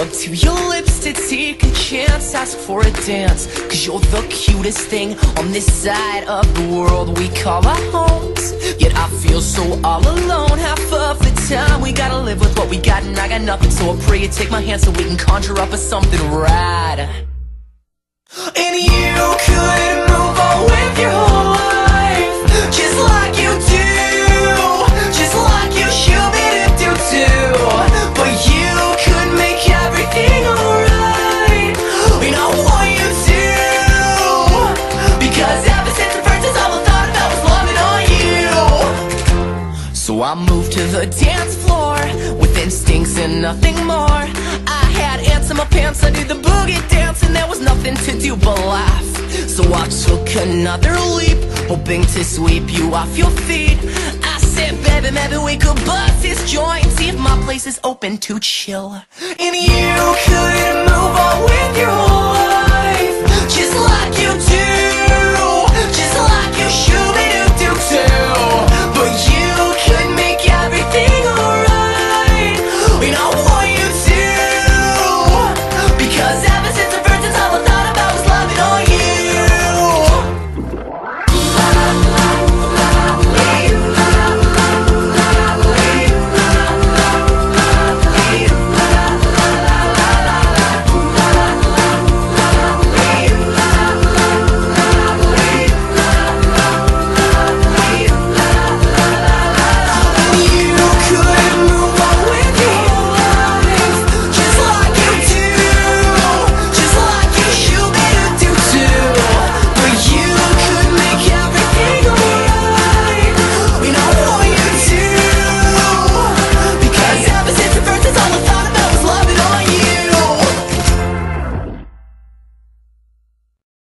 Stuck to your lips to take a chance. Ask for a dance, cause you're the cutest thing on this side of the world we call our homes. Yet I feel so all alone half of the time. We gotta live with what we got, and I got nothing, so I pray you take my hand so we can conjure up a something right. And you could move on with your whole life, just like you do, just like you should be to do too. But you could make everything alright, and I want you to, because ever since the first time I thought I was loving on you. So I moved to the dance floor with instincts and nothing more. I had ants in my pants, I did the boogie dance, and there was nothing to do but laugh. So I took another leap, hoping to sweep you off your feet. I said, baby, maybe we could bust this joint, see if my place is open to chill. And you could move on with your whole life, just like you do, just like you should be.